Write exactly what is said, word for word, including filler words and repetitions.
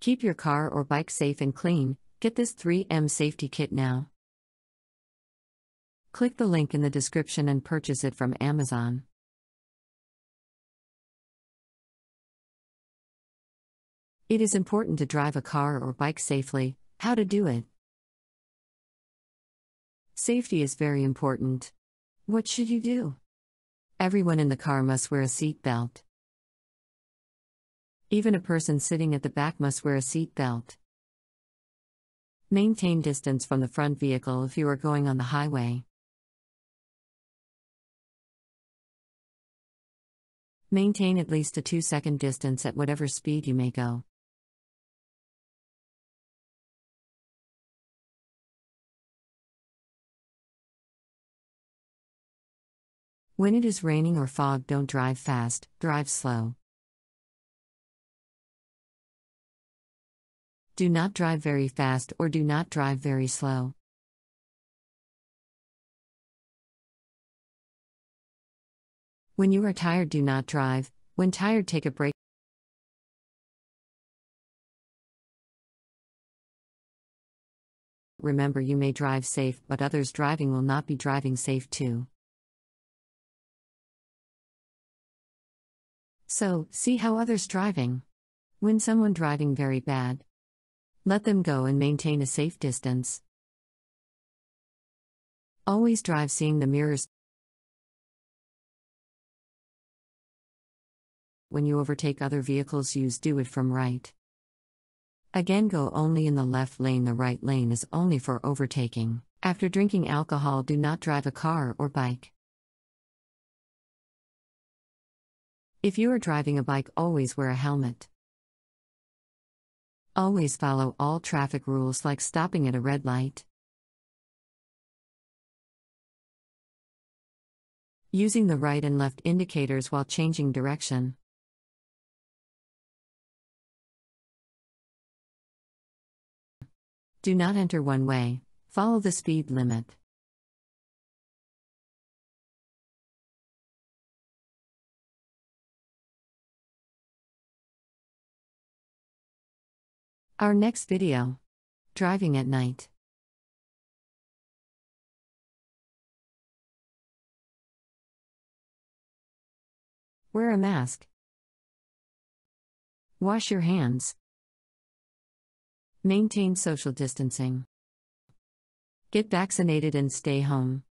Keep your car or bike safe and clean. Get this three M safety kit now. Click the link in the description and purchase it from Amazon. It is important to drive a car or bike safely. How to do it? Safety is very important. What should you do? Everyone in the car must wear a seat belt. Even a person sitting at the back must wear a seat belt. Maintain distance from the front vehicle if you are going on the highway. Maintain at least a two second distance at whatever speed you may go. When it is raining or fog, don't drive fast, drive slow. Do not drive very fast or do not drive very slow. When you are tired, do not drive. When tired, take a break. Remember, you may drive safe, but others driving will not be driving safe too. So, see how others driving. When someone driving very bad, let them go and maintain a safe distance. Always drive seeing the mirrors. When you overtake other vehicles, use do it from right. Again, go only in the left lane. The right lane is only for overtaking. After drinking alcohol, do not drive a car or bike. If you are driving a bike, always wear a helmet. Always follow all traffic rules like stopping at a red light. Using the right and left indicators while changing direction. Do not enter one way. Follow the speed limit. Our next video. Driving at night. Wear a mask. Wash your hands. Maintain social distancing. Get vaccinated and stay home.